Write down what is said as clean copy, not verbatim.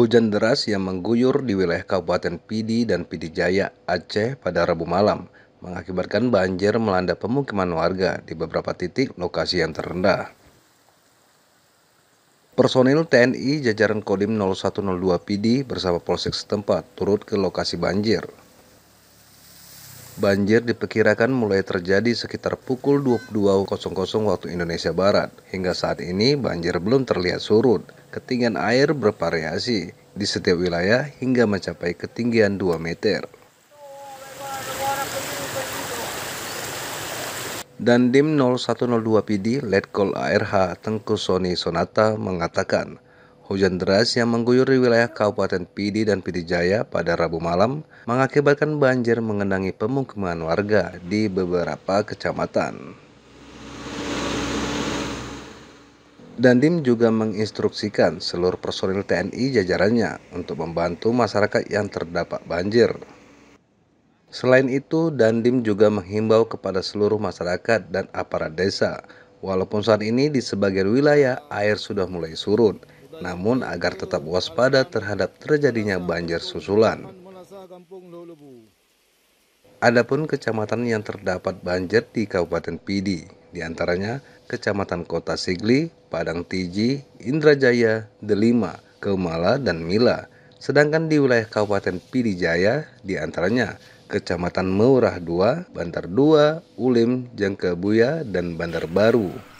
Hujan deras yang mengguyur di wilayah Kabupaten Pidie dan Pidie Jaya, Aceh pada Rabu malam mengakibatkan banjir melanda pemukiman warga di beberapa titik lokasi yang terendah. Personil TNI jajaran Kodim 0102 Pidie bersama Polsek setempat turut ke lokasi banjir. Banjir diperkirakan mulai terjadi sekitar pukul 22.00 waktu Indonesia Barat. Hingga saat ini banjir belum terlihat surut. Ketinggian air bervariasi di setiap wilayah hingga mencapai ketinggian 2 meter. Dandim 0102 Pidie, Letkol ARH Tengku Soni Sonata mengatakan, hujan deras yang mengguyur di wilayah Kabupaten Pidie dan Pidie Jaya pada Rabu malam mengakibatkan banjir mengenangi pemukiman warga di beberapa kecamatan. Dandim juga menginstruksikan seluruh personil TNI jajarannya untuk membantu masyarakat yang terdampak banjir. Selain itu, Dandim juga menghimbau kepada seluruh masyarakat dan aparat desa, walaupun saat ini di sebagian wilayah air sudah mulai surut, namun agar tetap waspada terhadap terjadinya banjir susulan. Adapun kecamatan yang terdapat banjir di Kabupaten Pidie, di antaranya Kecamatan Kota Sigli, Padang Tiji, Indrajaya, Delima, Keumala, dan Mila. Sedangkan di wilayah Kabupaten Pidie Jaya, di antaranya Kecamatan Meurah II, Bandar Dua, Ulim, Jangka Buya, dan Bandar Baru.